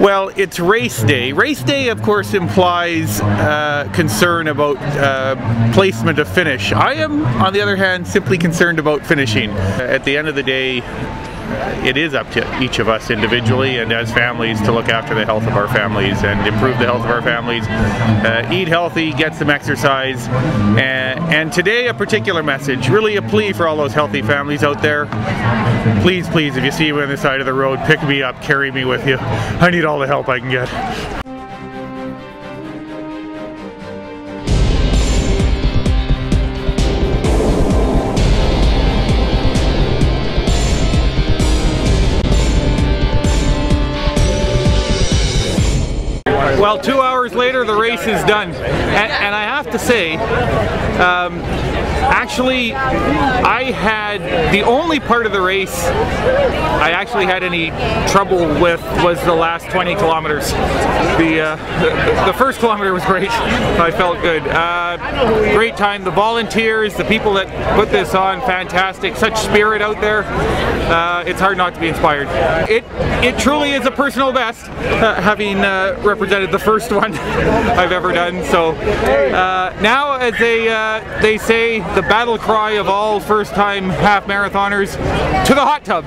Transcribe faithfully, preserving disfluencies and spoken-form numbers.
Well, it's race day. Race day, of course, implies uh, concern about uh, placement of finish. I am, on the other hand, simply concerned about finishing. At the end of the day, it is up to each of us individually and as families to look after the health of our families and improve the health of our families, uh, eat healthy, get some exercise, and, and today a particular message, really a plea for all those healthy families out there. Please, please, if you see me on the side of the road, pick me up, carry me with you. I need all the help I can get. Well, two hours later, the race is done, and, and I have to say, um, actually, I had the only part of the race I actually had any trouble with was the last twenty kilometers. The uh, the first kilometer was great. I felt good. Uh, great time. The volunteers, the people that put this on, fantastic. Such spirit out there. Uh, it's hard not to be inspired. It it truly is a personal best, uh, having uh, represented the first one I've ever done. So uh, now, as they uh, they say, the battle cry of all first-time half marathoners: to the hot tub.